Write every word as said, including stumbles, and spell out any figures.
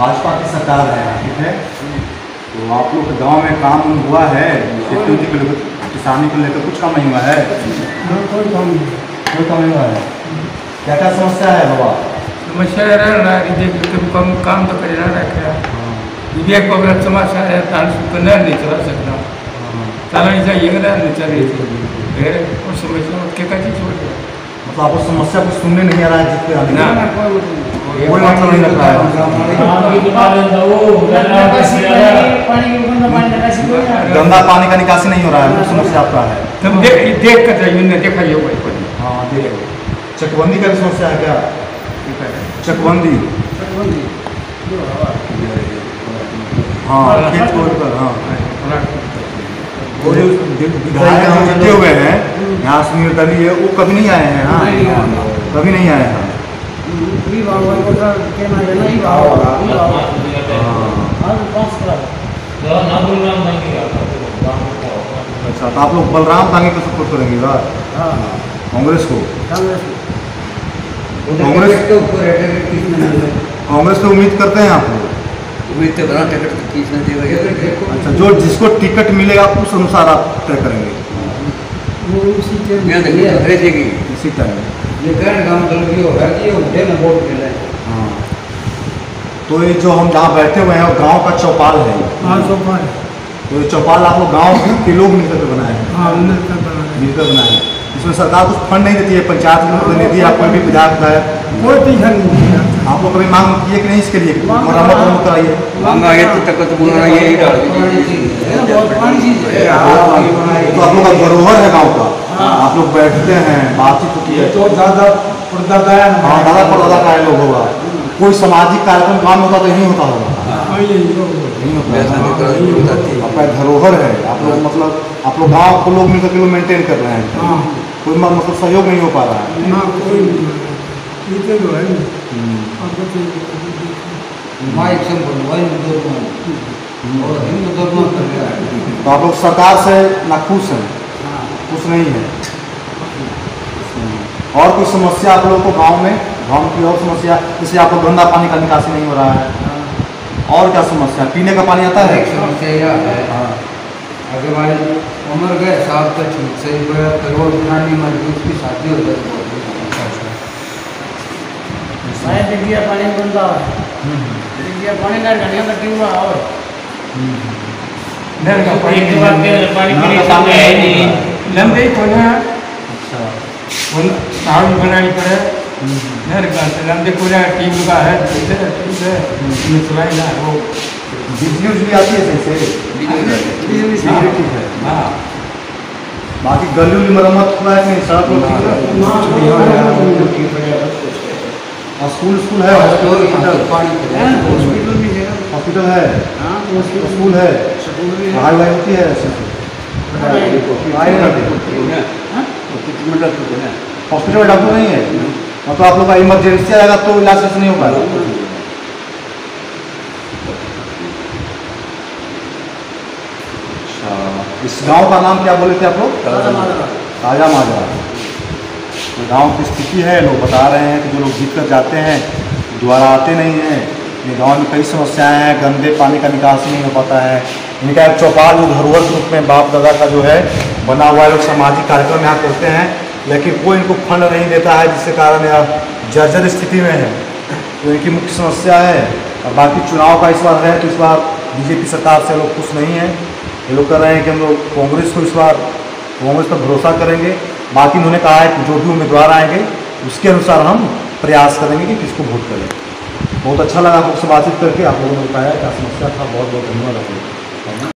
भाजपा की सरकार है, ठीक है। तो आप लोग गांव में काम हुआ है, खेती को लेकर, किसानी को लेकर कुछ काम नहीं हुआ है? कोई काम नहीं हुआ है। क्या क्या समस्या है बाबा? समस्या कम काम तो कर समस्या है, नहीं चला सकना, चला नहीं चाहिए और समस्या कैसी छोड़ गया। मतलब आपको समस्या कुछ सुनने नहीं आ रहा है, गंदा पानी का निकासी नहीं हो रहा है, समस्या आपका है। देख कर चाहिए, देखा ही होगा। हाँ, देख चकबंदी का समस्या है क्या? चकबंदी हाँ, खेत बोर्ड पर हाँ वो जो विधायक हम जीते हुए हैं यहाँ सुनील तली है, वो कभी नहीं आए हैं। हाँ, कभी नहीं आए हैं। अच्छा, तो आप लोग बलराम तांगे को सपोर्ट करेंगे कांग्रेस को? कांग्रेस के ऊपर कांग्रेस को उम्मीद करते हैं आप लोग? उम्मीद तो बना टिकट किस ना देगा। अच्छा, जो जिसको टिकट मिलेगा उस अनुसार आप तय करेंगे इसी तरह। हाँ, तो ये जो हम जहाँ बैठे हुए हैं वो गाँव का चौपाल है। तो ये चौपाल आप लोग गाँव के लोग मिलकर बनाए हैं, मिलकर बनाए हैं। इसमें सरकार कुछ फंड नहीं देती है, पंचायत में प्रतिनिधि या कोई भी विधायक है, कोई भी फंड नहीं। आप लोग कभी मांग किए कि नहीं इसके लिए? मरम्मत हम कराइए, तो आप लोग का धरोहर है गाँव का। आप लोग बैठते हैं, बातचीत होती है, तो दादा परदादा हाँ दादा परदादा का लोग होगा। कोई सामाजिक कार्यक्रम काम होता तो यही होता होगा, आपका धरोहर है। आप लोग मतलब आप लोग गाँव को लोग मिलकर किलो मेंटेन कर रहे हैं, कोई मतलब सहयोग नहीं हो पा रहा है। तो आप लोग सरकार से ना खुश हैं? खुश नहीं है। और कोई समस्या आप लोग को गाँव में? गाँव की और समस्या जैसे आपको गंदा पानी का निकासी नहीं हो रहा है, और क्या समस्या? पीने का पानी आता है? समस्या यह है अगर हमारे उम्र गए साहब तो ठीक से करोड़ बनानी मजबूत उसकी शादी हो जाती है, पानी बनता है, पानी का घड़िया कटी हुआ और लंबे कोने बनानी पड़े, घर का लंबे कोने टीम का है, वो बिजली भी आती है जैसे। हाँ, बाकी गली उली मरम्मत खुला है, स्कूल स्कूल है, हॉस्पिटल है, स्कूल है, पढ़ाई वढ़ाई होती है, हॉस्पिटल में डॉक्टर नहीं है। मतलब आप लोग का इमरजेंसी आएगा तो इलाज नहीं हो पाएगा। अच्छा, इस गांव का नाम क्या बोले थे आप लोग? ताजा माजरा। तो गांव की स्थिति है, लोग बता रहे हैं कि जो लोग जीत कर जाते हैं दोबारा आते नहीं हैं। ये गांव में कई समस्याएं हैं, गंदे पानी का निकास नहीं हो पाता है। इनका एक चौपाल जो धरोहर के रूप में बाप दादा का जो है बना हुआ है, लोग सामाजिक कार्यक्रम यहाँ करते हैं, लेकिन कोई इनको फंड नहीं देता है, जिसके कारण यह जर्जर स्थिति में है। तो इनकी मुख्य समस्या है। और बाकी चुनाव का इस बार है, तो इस बार बीजेपी सरकार से लोग खुश नहीं हैं। ये लोग कह रहे हैं कि हम लोग कांग्रेस को इस बार कांग्रेस पर भरोसा करेंगे। बाकी उन्होंने कहा है कि जो भी उम्मीदवार आएंगे उसके अनुसार हम प्रयास करेंगे कि किसको वोट करें। बहुत अच्छा लगा आपसे बातचीत करके, आप लोगों ने बताया क्या समस्या था। बहुत बहुत धन्यवाद।